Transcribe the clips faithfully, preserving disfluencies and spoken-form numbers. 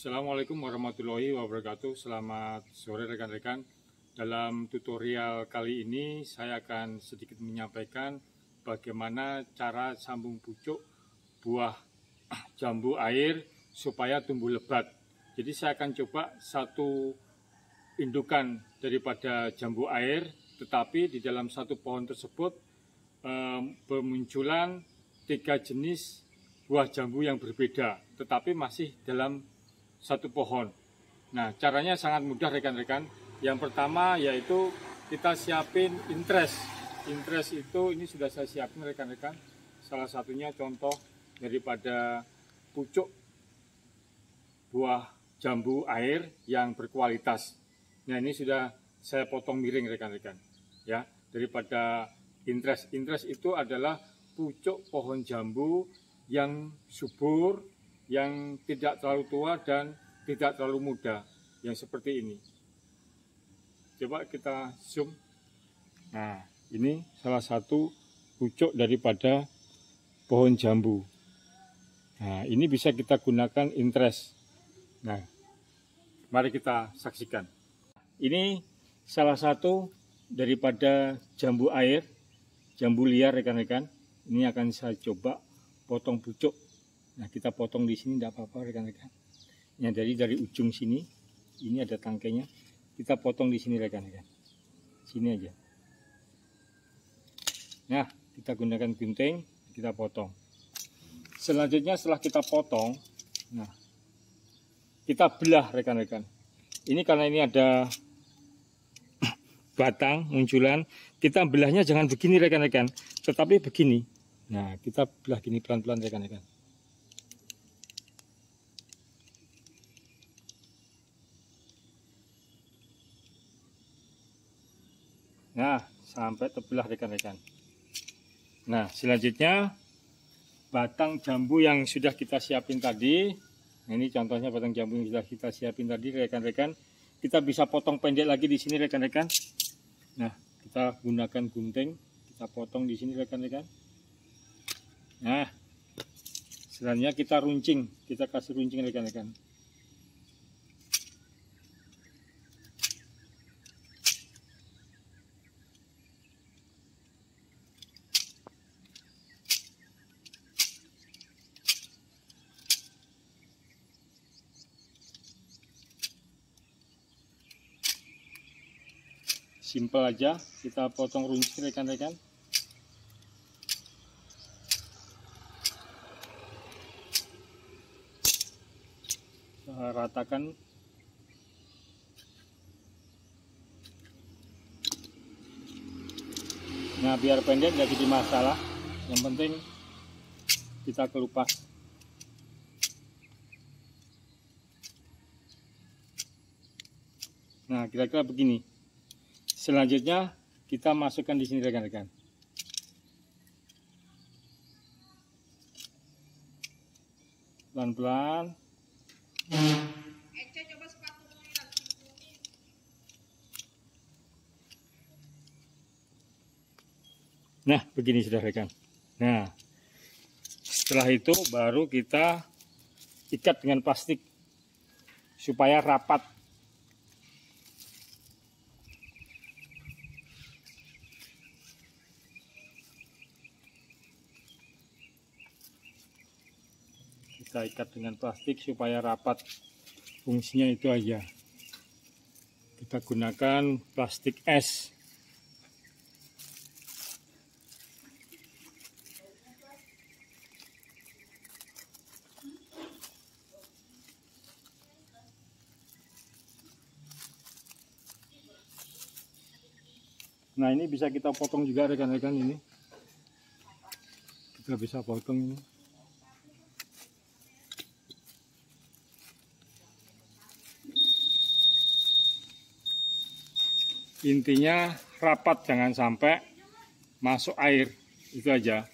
Assalamualaikum warahmatullahi wabarakatuh. Selamat sore rekan-rekan. Dalam tutorial kali ini saya akan sedikit menyampaikan bagaimana cara sambung pucuk buah jambu air supaya tumbuh lebat. Jadi saya akan coba satu indukan daripada jambu air, tetapi di dalam satu pohon tersebut eh, bermunculan tiga jenis buah jambu yang berbeda, tetapi masih dalam satu pohon. Nah, caranya sangat mudah rekan-rekan. Yang pertama yaitu kita siapin interest. Interest itu ini sudah saya siapin rekan-rekan. Salah satunya contoh daripada pucuk buah jambu air yang berkualitas. Nah, ini sudah saya potong miring rekan-rekan. Ya, daripada interest. Interest itu adalah pucuk pohon jambu yang subur, yang tidak terlalu tua dan tidak terlalu muda, yang seperti ini. Coba kita zoom. Nah, ini salah satu pucuk daripada pohon jambu. Nah, ini bisa kita gunakan interest. Nah, mari kita saksikan. Ini salah satu daripada jambu air, jambu liar rekan-rekan. Ini akan saya coba potong pucuk. Nah, kita potong di sini tidak apa-apa rekan-rekan. Nah, dari dari ujung sini, ini ada tangkainya. Kita potong di sini rekan-rekan. Sini aja. Nah, kita gunakan gunting, kita potong. Selanjutnya setelah kita potong, nah, kita belah rekan-rekan. Ini karena ini ada batang munculan, kita belahnya jangan begini rekan-rekan, tetapi begini. Nah, kita belah gini pelan-pelan rekan-rekan. Nah, sampai terbelah rekan-rekan. Nah, selanjutnya batang jambu yang sudah kita siapin tadi. Nah, ini contohnya batang jambu yang sudah kita siapin tadi rekan-rekan. Kita bisa potong pendek lagi di sini rekan-rekan. Nah, kita gunakan gunting, kita potong di sini rekan-rekan. Nah, selanjutnya kita runcing, kita kasih runcing rekan-rekan. Simpel aja, kita potong runcing rekan-rekan. Ratakan. Nah, biar pendek tidak jadi masalah, yang penting kita kelupas. Nah, kira-kira begini. Selanjutnya kita masukkan di sini rekan-rekan. Pelan-pelan. Nah, begini sudah rekan. Nah, setelah itu baru kita ikat dengan plastik supaya rapat. Kita ikat dengan plastik supaya rapat. Fungsinya itu aja. Kita gunakan plastik es. Nah, ini bisa kita potong juga rekan-rekan ini. Kita bisa potong ini. Intinya rapat, jangan sampai masuk air, itu aja.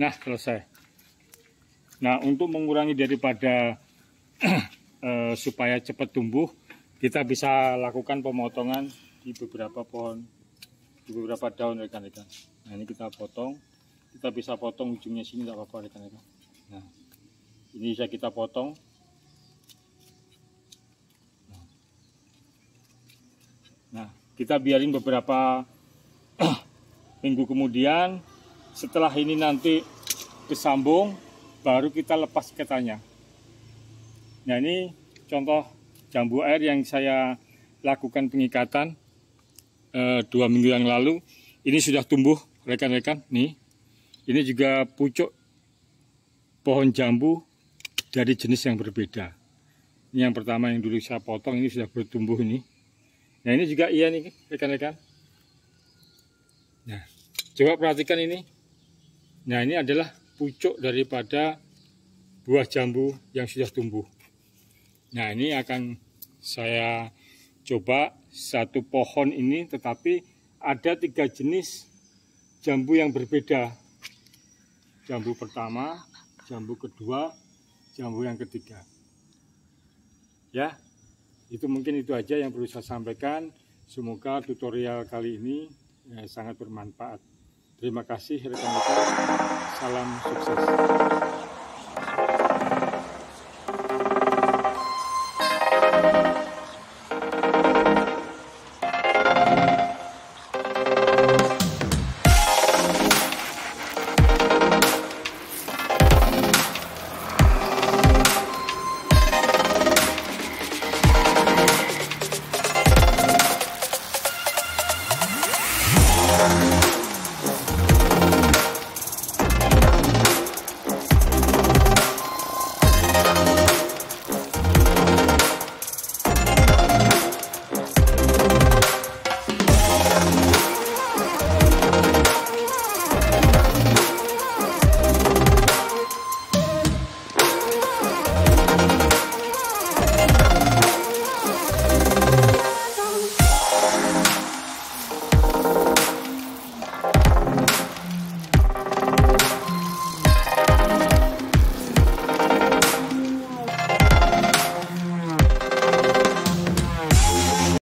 Nah, selesai. Nah, untuk mengurangi daripada eh, supaya cepat tumbuh, kita bisa lakukan pemotongan di beberapa pohon, di beberapa daun rekan-rekan. Nah ini kita potong, kita bisa potong ujungnya sini tidak apa-apa rekan-rekan. Nah ini bisa kita potong. Nah kita biarin beberapa minggu kemudian, setelah ini nanti kesambung, baru kita lepas ketanya. Nah ini contoh jambu air yang saya lakukan pengikatan e, dua minggu yang lalu. Ini sudah tumbuh rekan-rekan nih. Ini juga pucuk pohon jambu dari jenis yang berbeda. Ini yang pertama yang dulu saya potong, ini sudah bertumbuh ini. Nah ini juga iya nih rekan-rekan. Nah coba perhatikan ini. Nah ini adalah pucuk daripada buah jambu yang sudah tumbuh. Nah ini akan saya coba satu pohon ini, tetapi ada tiga jenis jambu yang berbeda. Jambu pertama, jambu kedua, jambu yang ketiga. Ya, itu mungkin itu aja yang perlu saya sampaikan. Semoga tutorial kali ini eh, sangat bermanfaat. Terima kasih rekan-rekan. Salam sukses.